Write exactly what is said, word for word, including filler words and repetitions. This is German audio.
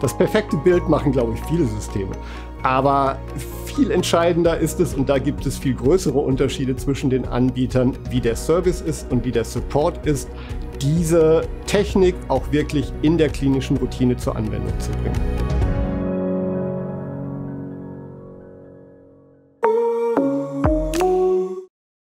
Das perfekte Bild machen, glaube ich, viele Systeme. Aber viel entscheidender ist es, und da gibt es viel größere Unterschiede zwischen den Anbietern, wie der Service ist und wie der Support ist, diese Technik auch wirklich in der klinischen Routine zur Anwendung zu bringen.